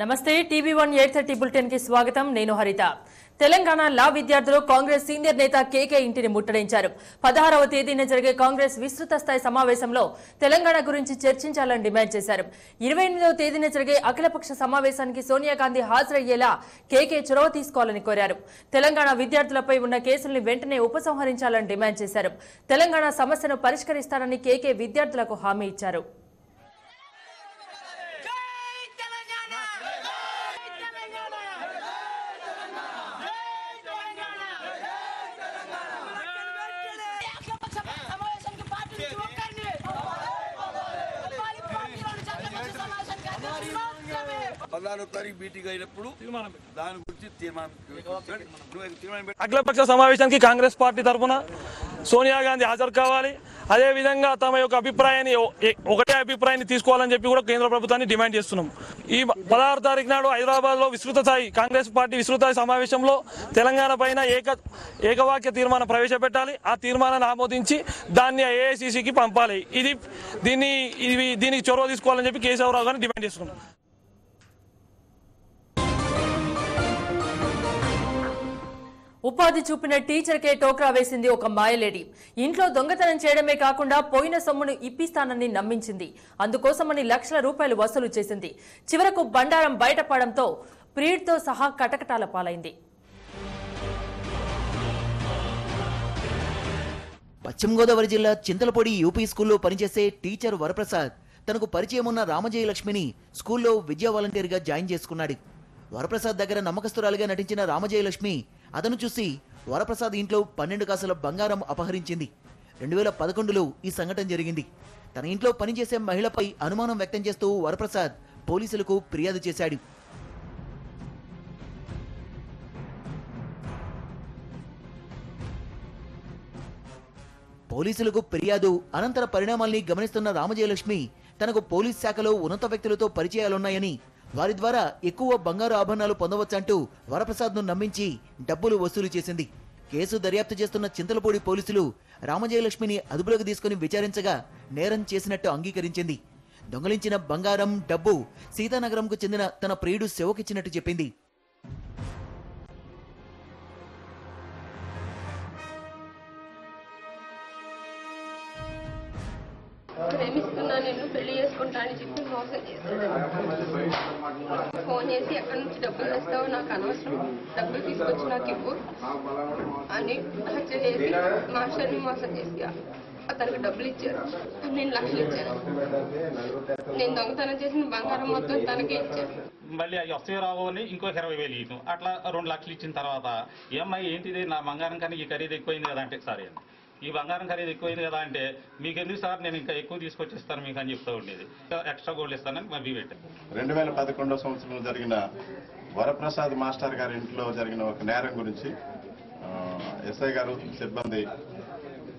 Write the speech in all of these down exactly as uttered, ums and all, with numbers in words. నమస్తే TV one ఎనిమిది ముప్పై బులెటిన్ కి స్వాగతం నేను హరిత తెలంగాణ లా విద్యార్థులు కాంగ్రెస్ సీనియర్ నేత కేకే ఇంటిని ముట్టడించారు పదహారవ తేదీన జరిగే కాంగ్రెస్ విస్తృత స్థాయి సమావేశంలో తెలంగాణ గురించి చర్చించాలని డిమాండ్ చేశారు ఇరవై ఎనిమిదవ తేదీన జరిగే అఖిలపక్ష సమావేశానికి సోనియా గాంధీ హాజరయ్యేలా కేకే చొరవ తీసుకోవాలని కోరారు తెలంగాణ విద్యార్థులపై ఉన్న కేసుల్ని వెంటనే ఉపసంహరించాలని డిమాండ్ చేశారు తెలంగాణ సమస్యను పరిష్కరిస్తానని కేకే విద్యార్థులకు హామీ ఇచ్చారు అఖిలపక్ష సమావేశానికి కాంగ్రెస్ పార్టీ తరపున సోనియా గాంధీ హాజరు కావాలి అదే విధంగా తమ యొక్క అభిప్రాయాన్ని ఒకటే అభిప్రాయాన్ని తీసుకోవాలని చెప్పి కూడా కేంద్ర ప్రభుత్వాన్ని డిమాండ్ చేస్తున్నాం ఈ పదహారు తారీఖు నాడు హైదరాబాద్ లో విస్తృత స్థాయి కాంగ్రెస్ పార్టీ విస్తృత స్థాయి సమావేశంలో తెలంగాణ పైన ఏక ఏకవాక్య తీర్మానం ప్రవేశపెట్టాలి ఆ తీర్మానాన్ని ఆమోదించి దాన్ని ఏఐసిసికి పంపాలి ఇది దీన్ని ఇది దీనికి చొరవ తీసుకోవాలని చెప్పి కేశవరావు గారిని డిమాండ్ చేస్తున్నాం ఉపాధి చూపిన టీచర్కే టోక్రా వేసింది ఒక మాయలేడి ఇంట్లో దొంగతనం చేయడమే కాకుండా పోయిన సొమ్మును ఇప్పిస్తానని నమ్మించింది అందుకోసమని లక్షల రూపాయలు వసూలు చేసింది చివరకు బండారం బయటపడడంతో ప్రీడ్తో సహా కటకటాల పాలైంది పశ్చిమ గోదావరి జిల్లా చింతలపూడి యూపీ స్కూల్లో పనిచేసే టీచర్ వరప్రసాద్ తనకు పరిచయం ఉన్న రామజయ లక్ష్మిని స్కూల్లో విద్యా వాలంటీర్గా జాయిన్ చేసుకున్నాడు వరప్రసాద్ దగ్గర నమ్మకస్తురాలుగా నటించిన రామజయలక్ష్మి అతను చూసి వరప్రసాద్ ఇంట్లో పన్నెండు కాసుల బంగారం అపహరించింది రెండు వేల పదకొండులో ఈ సంఘటన జరిగింది తన ఇంట్లో పనిచేసే మహిళపై అనుమానం వ్యక్తం చేస్తూ వరప్రసాద్ పోలీసులకు ఫిర్యాదు చేశాడు పోలీసులకు ఫిర్యాదు అనంతర పరిణామాల్ని గమనిస్తున్న రామజయలక్ష్మి తనకు పోలీస్ శాఖలో ఉన్నత వ్యక్తులతో పరిచయాలున్నాయని వారి ద్వారా ఎక్కువ బంగారు ఆభరణాలు పొందవచ్చంటూ వరప్రసాద్ను నమ్మించి డబ్బులు వసూలు చేసింది కేసు దర్యాప్తు చేస్తున్న చింతలపూడి పోలీసులు రామజయలక్ష్మిని అదుపులోకి తీసుకుని విచారించగా నేరం చేసినట్టు అంగీకరించింది దొంగలించిన బంగారం డబ్బు సీతానగరంకు చెందిన తన ప్రియుడు శివకిచ్చినట్టు చెప్పింది ప్రేమిస్తున్నా నేను పెళ్లి చేసుకుంటా అని చెప్పి మోసం చేస్తాను ఫోన్ చేసి ఎక్కడి నుంచి డబ్బులు వస్తావో నాకు అనవసరం డబ్బులు తీసుకొచ్చి నాకు ఇవ్వు అని హత్య చేసి మాస్టర్ని మోసం చేసి అతనికి డబ్బులు ఇచ్చారు నేను లక్షలు ఇచ్చాను నేను దొంగతనం చేసిన బంగారం మొత్తం తనకే ఇచ్చాను మళ్ళీ అవి వస్తాయి రావు అని ఇంకొక ఇరవై వేలు ఇచ్చాను అట్లా రెండు లక్షలు ఇచ్చిన తర్వాత ఈ అమ్మాయి ఏంటిది నా బంగారం కానీ ఈ ఖరీదు ఎక్కువైంది కదా అంటే సరే అండి ఈ బంగారం ఖరీదు ఎక్కువైంది కదా అంటే మీకు ఎందుకు సార్ నేను ఇంకా ఎక్కువ తీసుకొచ్చిస్తాను మీకు అని చెప్తూ ఉండేది ఎక్స్ట్రా గోల్డ్ ఇస్తానని మళ్ళీ పెట్టాను రెండు వేల పదకొండో సంవత్సరంలో జరిగిన వరప్రసాద్ మాస్టర్ గారి ఇంట్లో జరిగిన ఒక నేరం గురించి ఎస్ఐ గారు సిబ్బంది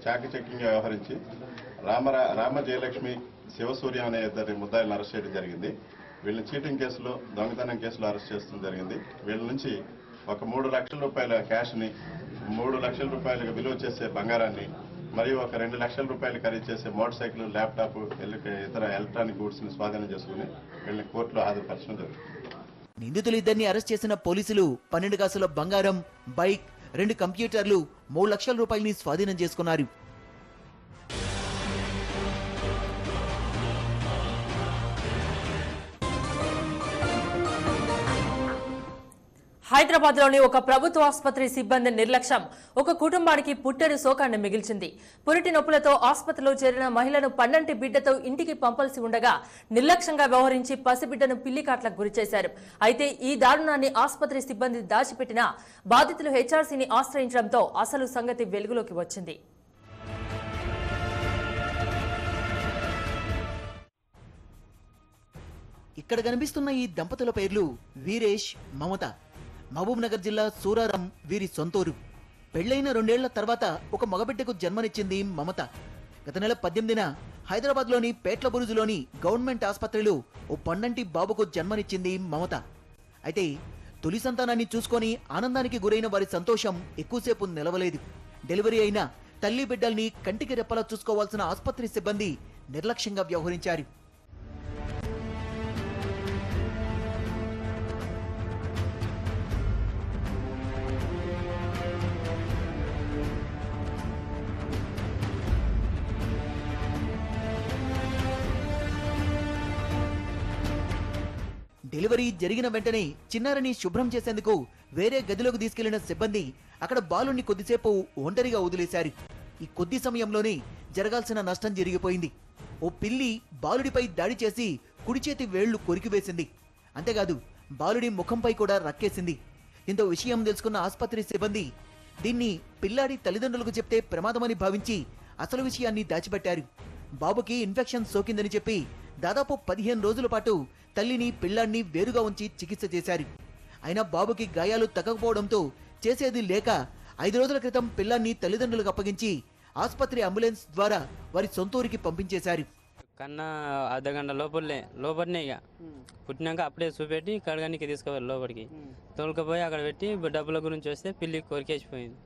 చాకచక్యంగా వ్యవహరించి రామ రామ జయలక్ష్మి శివసూర్య అనే ఇద్దరి ముద్దాయిలను అరెస్ట్ చేయడం జరిగింది వీళ్ళని చీటింగ్ కేసులో దొంగతనం కేసులో అరెస్ట్ చేయడం జరిగింది వీళ్ళ నుంచి ఒక మూడు లక్షల రూపాయల క్యాష్ని మూడు లక్షల రూపాయలకు విలువ చేసే బంగారాన్ని మరియు ఒక రెండు లక్షల రూపాయలు ఖరీదు చేసే మోటార్ సైకిల్ ల్యాప్టాప్ ఇతర ఎలక్ట్రానిక్ గూడ్స్ని స్వాధీనం చేసుకుని వీళ్ళని కోర్టులో హాజరుపరచడం జరుగుతుంది నిందితులు ఇద్దరిని అరెస్ట్ చేసిన పోలీసులు పన్నెండు కాసుల బంగారం బైక్ రెండు కంప్యూటర్లు మూడు లక్షల రూపాయలని స్వాధీనం చేసుకున్నారు హైదరాబాద్లోని ఒక ప్రభుత్వ ఆసుపత్రి సిబ్బంది నిర్లక్ష్యం ఒక కుటుంబానికి పుట్టెడు శోకాన్ని మిగిల్చింది పురిటి నొప్పులతో ఆసుపత్రిలో చేరిన మహిళను పన్నంటి బిడ్డతో ఇంటికి పంపాల్సి ఉండగా నిర్లక్ష్యంగా వ్యవహరించి పసిబిడ్డను పిల్లికాట్లకు గురిచేశారు అయితే ఈ దారుణాన్ని ఆసుపత్రి సిబ్బంది దాచిపెట్టినా బాధితులు హెచ్ఆర్సీని ఆశ్రయించడంతో అసలు సంగతి వెలుగులోకి వచ్చింది ఇక్కడ కనిపిస్తున్న ఈ దంపతుల పేర్లు వీరేష్ మమత మహబూబ్నగర్ జిల్లా సూరారం వీరి సొంతూరు పెళ్లైన రెండేళ్ల తర్వాత ఒక మగబిడ్డకు జన్మనిచ్చింది మమత గత నెల పద్దెనిమిదిన హైదరాబాద్లోని పేట్ల బురుజులోని గవర్నమెంట్ ఆసుపత్రిలో ఓ పన్నంటి బాబుకు జన్మనిచ్చింది మమత అయితే తొలి సంతానాన్ని చూసుకొని ఆనందానికి గురైన వారి సంతోషం ఎక్కువసేపు నిలవలేదు డెలివరీ అయిన తల్లి బిడ్డల్ని కంటికి రెప్పలా చూసుకోవాల్సిన ఆసుపత్రి సిబ్బంది నిర్లక్ష్యంగా వ్యవహరించారు డెలివరీ జరిగిన వెంటనే చిన్నారిని శుభ్రం చేసేందుకు వేరే గదిలోకి తీసుకెళ్లిన సిబ్బంది అక్కడ బాలుని కొద్దిసేపు ఒంటరిగా వదిలేశారు. ఈ కొద్ది సమయంలోనే జరగాల్సిన నష్టం జరిగిపోయింది. ఓ పిల్లి బాలుడిపై దాడి చేసి కుడి చేతి వేళ్లు కొరికివేసింది. అంతేకాదు బాలుడి ముఖంపై కూడా రక్కేసింది. ఇంత విషయం తెలుసుకున్న ఆసుపత్రి సిబ్బంది దీన్ని పిల్లాడి తల్లిదండ్రులకు చెప్తే ప్రమాదమని భావించి అసలు విషయాన్ని దాచిపెట్టారు. బాబుకి ఇన్ఫెక్షన్ సోకిందని చెప్పి దాదాపు పదిహేను రోజుల పాటు తల్లిని పిల్లాడిని వేరుగా ఉంచి చికిత్స చేశారు. అయినా బాబుకి గాయాలు తగ్గకపోవడంతో చేసేది లేక ఐదు రోజుల క్రితం పిల్లాన్ని తల్లిదండ్రులకు అప్పగించి ఆసుపత్రి అంబులెన్స్ ద్వారా వారి సొంతూరికి పంపించేశారు. కన్నా అర్ధ గంట లోపలే లోపలనే ఇక పుట్టినాక అప్పుడే చూపెట్టి కడగానికి తీసుకుపోయారు. లోపలికి తోలుకపోయి అక్కడ పెట్టి డబ్బుల గురించి వస్తే పిల్లి కొరికేసిపోయింది.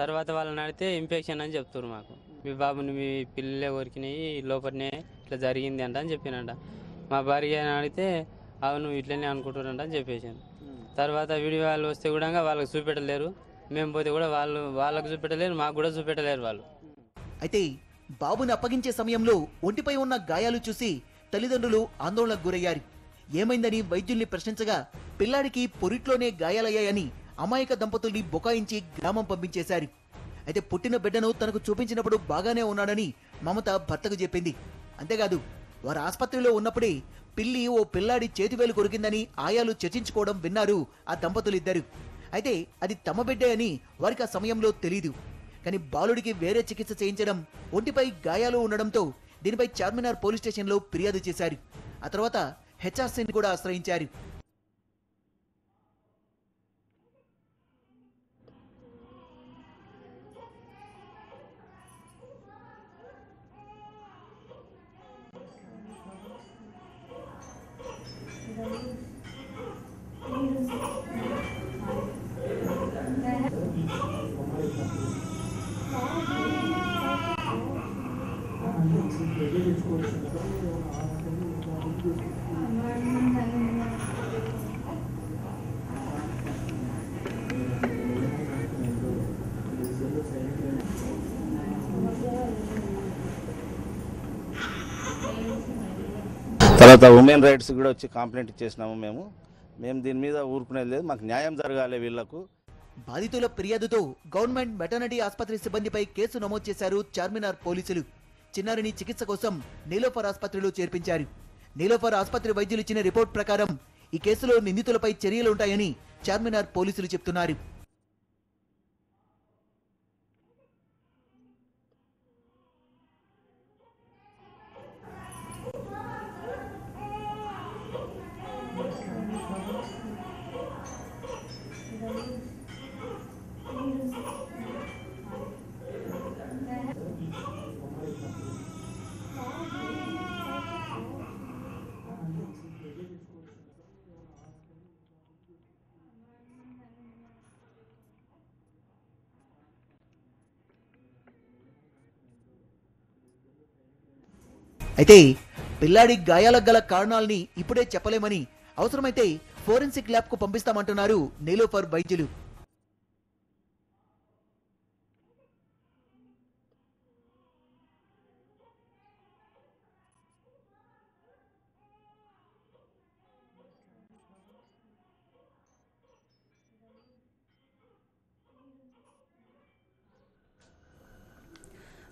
తర్వాత వాళ్ళని అడిగితే ఇన్ఫెక్షన్ అని చెప్తున్నారు. మాకు మీ బాబుని మీ పిల్లలే కొరికినాయి లోపలనే ఇట్లా జరిగింది అంట అని చెప్పినంట. మా భార్య అడిగితే అవును ఇట్లనే అనుకుంటున్నారంట అని చెప్పేసాను. తర్వాత వీడియో వాళ్ళు వస్తే కూడా వాళ్ళకి చూపెట్టలేరు. మేము పోతే కూడా వాళ్ళు వాళ్ళకు చూపెట్టలేరు, మాకు కూడా చూపెట్టలేరు వాళ్ళు. అయితే బాబుని అప్పగించే సమయంలో ఒంటిపై ఉన్న గాయాలు చూసి తల్లిదండ్రులు ఆందోళనకు గురయ్యారు. ఏమైందని వైద్యుల్ని ప్రశ్నించగా పిల్లాడికి పొరిట్లోనే గాయాలయ్యాయని అమాయక దంపతుల్ని బొకాయించి గ్రామం పంపించేశారు. అయితే పుట్టిన బిడ్డను తనకు చూపించినప్పుడు బాగానే ఉన్నాడని మమత భర్తకు చెప్పింది. అంతేకాదు వారు ఆసుపత్రిలో ఉన్నప్పుడే పిల్లి ఓ పిల్లాడి చేతివేలు కొరికిందని ఆయాలు చర్చించుకోవడం విన్నారు ఆ దంపతులిద్దరు. అయితే అది తమ బిడ్డే అని వారికి ఆ సమయంలో తెలీదు. కానీ బాలుడికి వేరే చికిత్స చేయించడం, ఒంటిపై గాయాలు ఉండడంతో దీనిపై చార్మినార్ పోలీస్ స్టేషన్లో ఫిర్యాదు చేశారు. ఆ తర్వాత హెచ్ఆర్సీని కూడా ఆశ్రయించారు. తర్వాత ఉమెన్ రైట్స్ కూడా వచ్చి కంప్లైంట్ చేసినాము. మేము మేము దీని మీద ఊరుకునేది లేదు, మాకు న్యాయం జరగాలి వీళ్లకు. బాధితుల ఫిర్యాదుతో గవర్నమెంట్ మెటర్నిటీ ఆసుపత్రి సిబ్బందిపై కేసు నమోదు చేశారు చార్మినార్ పోలీసులు. చిన్నారిని చికిత్స కోసం నీలోఫర్ ఆసుపత్రిలో చేర్పించారు. నీలోఫర్ ఆసుపత్రి వైద్యులు ఇచ్చిన రిపోర్ట్ ప్రకారం ఈ కేసులో నిందితులపై చర్యలుంటాయని చార్మినార్ పోలీసులు చెప్తున్నారు. అయితే పిల్లాడి గాయాలకు గల కారణాలని ఇప్పుడే చెప్పలేమని అవసరమైతే ఫోరెన్సిక్ ల్యాబ్ కు పంపిస్తామంటున్నారు నీలోఫర్ వైద్యులు.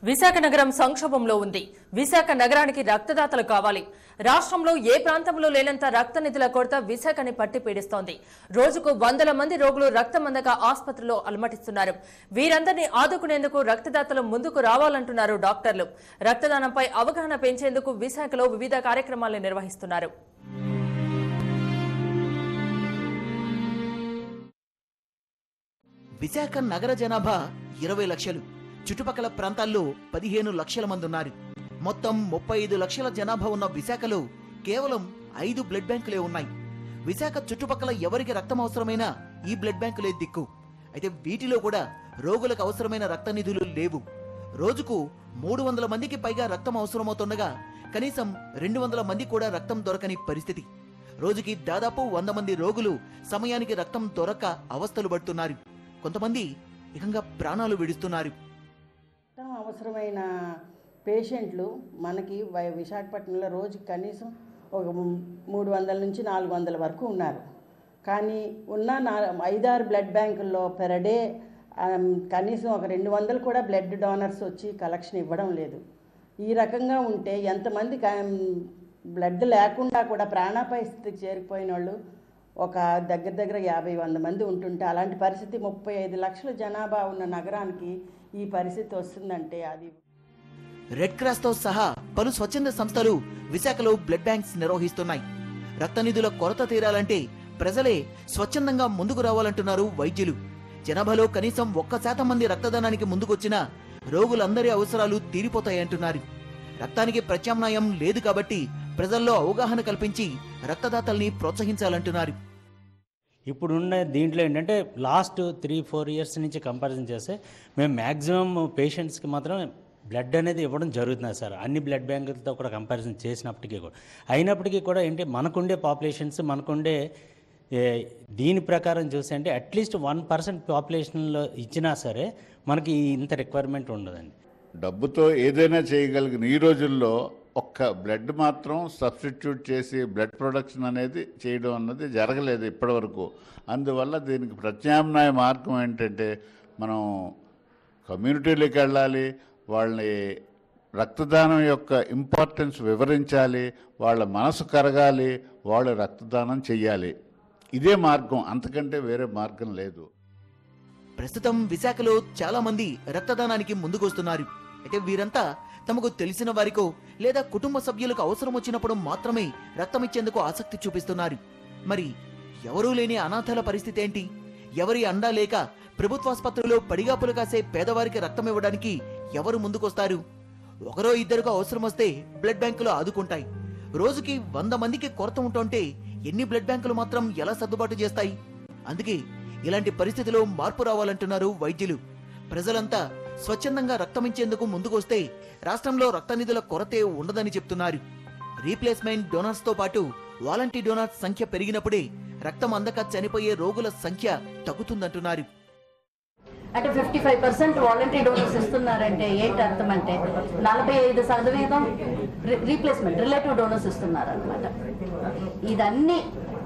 విశాఖ నగరం సంక్షోభంలో ఉంది. విశాఖ నగరానికి రక్తదాతలు కావాలి. రాష్ట్రంలో ఏ ప్రాంతంలో లేనంత రక్త నిధుల కొరత విశాఖని పట్టి పీడిస్తోంది. రోజుకు వందల మంది రోగులు రక్తం అందక ఆసుపత్రిలో అలమటిస్తున్నారు. వీరందరినీ ఆదుకునేందుకు రక్తదాతలు ముందుకు రావాలంటున్నారు డాక్టర్లు. రక్తదానంపై అవగాహన పెంచేందుకు విశాఖలో వివిధ కార్యక్రమాలు నిర్వహిస్తున్నారు. విశాఖ నగర జనాభా ఇరవై లక్షలు, చుట్టుపక్కల ప్రాంతాల్లో పదిహేను లక్షల మంది ఉన్నారు. మొత్తం ముప్పై ఐదు లక్షల జనాభా ఉన్న విశాఖలో కేవలం ఐదు బ్లడ్ బ్యాంకులే ఉన్నాయి. విశాఖ చుట్టుపక్కల ఎవరికి రక్తం అవసరమైనా ఈ బ్లడ్ బ్యాంకులే దిక్కు. అయితే వీటిలో కూడా రోగులకు అవసరమైన రక్త నిధులు లేవు. రోజుకు మూడు వందల మందికి పైగా రక్తం అవసరమవుతుండగా కనీసం రెండు వందల మంది కూడా రక్తం దొరకని పరిస్థితి. రోజుకి దాదాపు వంద మంది రోగులు సమయానికి రక్తం దొరక్క అవస్థలు పడుతున్నారు. కొంతమంది ఏకంగా ప్రాణాలు విడుస్తున్నారు. అవసరమైన పేషెంట్లు మనకి విశాఖపట్నంలో రోజుకి కనీసం మూడు వందల నుంచి నాలుగు వందల వరకు ఉన్నారు. కానీ ఉన్న ఐదారు బ్లడ్ బ్యాంకుల్లో పెర్ డే కనీసం ఒక రెండు వందలు కూడా బ్లడ్ డోనర్స్ వచ్చి కలెక్షన్ ఇవ్వడం లేదు. ఈ రకంగా ఉంటే ఎంతమంది బ్లడ్ లేకుండా కూడా ప్రాణాపాయ స్థితికి చేరిపోయిన వాళ్ళు ఒక దగ్గర దగ్గర యాభై వంద మంది ఉంటుంటే, అలాంటి పరిస్థితి ముప్పై ఐదు లక్షల జనాభా ఉన్న నగరానికి ఈ పరిస్థితి వస్తుందంటే అది. రెడ్ క్రాస్ తో సహా పలు స్వచ్ఛంద సంస్థలు విశాఖలో బ్లడ్ బ్యాంక్స్ నిర్వహిస్తున్నాయి. రక్త నిధుల కొరత తీరాలంటే ప్రజలే స్వచ్ఛందంగా ముందుకు రావాలంటున్నారు వైద్యులు. జనాభాలో కనీసం ఒక్క శాతం మంది రక్తదానానికి ముందుకొచ్చినా రోగులందరి అవసరాలు తీరిపోతాయంటున్నారు. రక్తానికి ప్రత్యామ్నాయం లేదు కాబట్టి ప్రజల్లో అవగాహన కల్పించి రక్తదాతల్ని ప్రోత్సహించాలంటున్నారు. ఇప్పుడున్న దీంట్లో ఏంటంటే లాస్ట్ త్రీ ఫోర్ ఇయర్స్ నుంచి కంపారిజన్ చేస్తే మేము మ్యాక్సిమం పేషెంట్స్కి మాత్రం బ్లడ్ అనేది ఇవ్వడం జరుగుతున్నది సార్. అన్ని బ్లడ్ బ్యాంకులతో కూడా కంపారిజన్ చేసినప్పటికీ కూడా అయినప్పటికీ కూడా ఏంటి మనకుండే పాపులేషన్స్ మనకుండే దీని ప్రకారం చూసి అంటే అట్లీస్ట్ వన్ పర్సెంట్ పాపులేషన్లో ఇచ్చినా సరే మనకి ఇంత రిక్వైర్మెంట్ ఉండదండి. డబ్బుతో ఏదైనా చేయగలిగిన ఈ రోజుల్లో ఒక్క బ్లడ్ మాత్రం సబ్స్టిట్యూట్ చేసి బ్లడ్ ప్రొడక్షన్ అనేది చేయడం అన్నది జరగలేదు ఇప్పటివరకు. అందువల్ల దీనికి ప్రత్యామ్నాయ మార్గం ఏంటంటే మనం కమ్యూనిటీలోకి వెళ్ళాలి, వాళ్ళని రక్తదానం యొక్క ఇంపార్టెన్స్ వివరించాలి, వాళ్ళ మనసు కరగాలి, వాళ్ళు రక్తదానం చెయ్యాలి. ఇదే మార్గం, అంతకంటే వేరే మార్గం లేదు. ప్రస్తుతం విశాఖలో చాలా మంది రక్తదానానికి ముందుకొస్తున్నారు. అయితే వీరంతా తమకు తెలిసిన వారికో లేదా కుటుంబ సభ్యులకు అవసరం వచ్చినప్పుడు మాత్రమే రక్తం ఇచ్చేందుకు ఆసక్తి చూపిస్తున్నారు. మరి ఎవరూ లేని అనాథల పరిస్థితి ఏంటి? ఎవరి అండా లేక ప్రభుత్వాసుపత్రిలో పడిగాపులు కాసే పేదవారికి రక్తం ఇవ్వడానికి ఎవరు ముందుకొస్తారు? ఒకరో ఇద్దరుగా అవసరం వస్తే బ్లడ్ బ్యాంకులు ఆదుకుంటాయి. రోజుకి వంద మందికి కొరత ఉంటుంటే ఎన్ని బ్లడ్ బ్యాంకులు మాత్రం ఎలా సర్దుబాటు చేస్తాయి? అందుకే ఇలాంటి పరిస్థితిలో మార్పు రావాలంటున్నారు వైద్యులు. ప్రజలంతా స్వచ్ఛందంగా రక్తం ఇచ్చేందుకు ముందుకొస్తే రాష్ట్రంలో రక్త నిధుల కొరతే ఉండదని చెప్తున్నారు. రీప్లేస్మెంట్ డోనర్స్ తో పాటు వాలంటీర్ డోనర్స్ సంఖ్య పెరిగినప్పుడే రక్తం అందక చనిపోయే రోగుల సంఖ్య తగ్గుతుందంటున్నారు. అంటే fifty five percent voluntary donors ఇస్తున్నారంటే ఏంటి అర్థం అంటే నలభై ఐదు శాతం రీప్లేస్మెంట్ రిలేటివ్ డోనర్స్ ఇస్తున్నారు అనమాట. ఇదన్నీ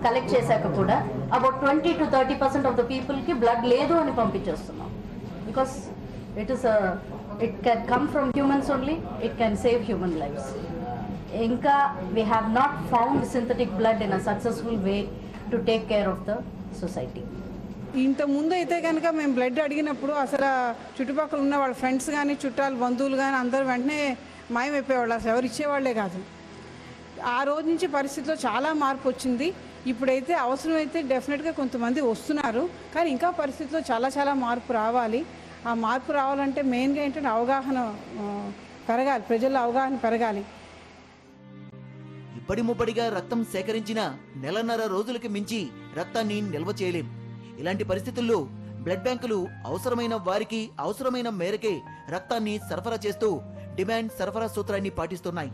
కలెక్ట్ చేశాక కూడా about twenty to thirty percent of the పీపుల్కి బ్లడ్ లేదు అని పంపించేస్తున్నాం. Because it is it can come from humans only, it can save human lifes. ఇంకా we have not found synthetic blood in a successful way to take care of the society. ఇంత ముందు అయితే కనుక మేము blood అడిగినప్పుడు అసలు చుట్టుపక్కల ఉన్న వాళ్ళ ఫ్రెండ్స్ కానీ చుట్టాలు బంధువులు కానీ అందరూ వెంటనే మాయమైపోయేవాళ్ళు, అసలు ఎవరు ఇచ్చేవాళ్లే కాదు. ఆ రోజు నుంచి పరిస్థితిలో చాలా మార్పు వచ్చింది. ఇప్పుడైతే అవసరమైతే డెఫినెట్గా కొంతమంది వస్తున్నారు, కానీ ఇంకా పరిస్థితిలో చాలా చాలా మార్పు రావాలి. ఆ మార్పు రావాలంటే మెయిన్గా ఏంటంటే అవగాహన పెరగాలి, ప్రజల్లో అవగాహన పెరగాలి. ఇప్పటి ముప్పటిగా రక్తం సేకరించిన నెలన్నర రోజులకి మించి రక్తాన్ని నిల్వ చేయలేం. ఇలాంటి పరిస్థితుల్లో బ్లడ్ బ్యాంకులు అవసరమైన వారికి అవసరమైన మేరకే రక్తాన్ని సరఫరా చేస్తూ డిమాండ్ సరఫరా సూత్రాన్ని పాటిస్తున్నాయి.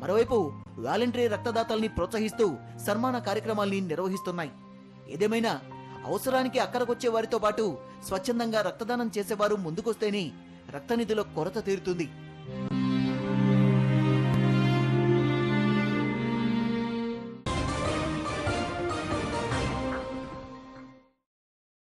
మరోవైపు వాలంటరీ రక్తదాతల్ని ప్రోత్సహిస్తూ సన్మాన కార్యక్రమాల్ని నిర్వహిస్తున్నాయి. ఏదేమైనా అవసరానికి అక్కరకొచ్చే వారితో పాటు స్వచ్ఛందంగా రక్తదానం చేసేవారు ముందుకొస్తేనే రక్త నిధుల కొరత తీరుతుంది.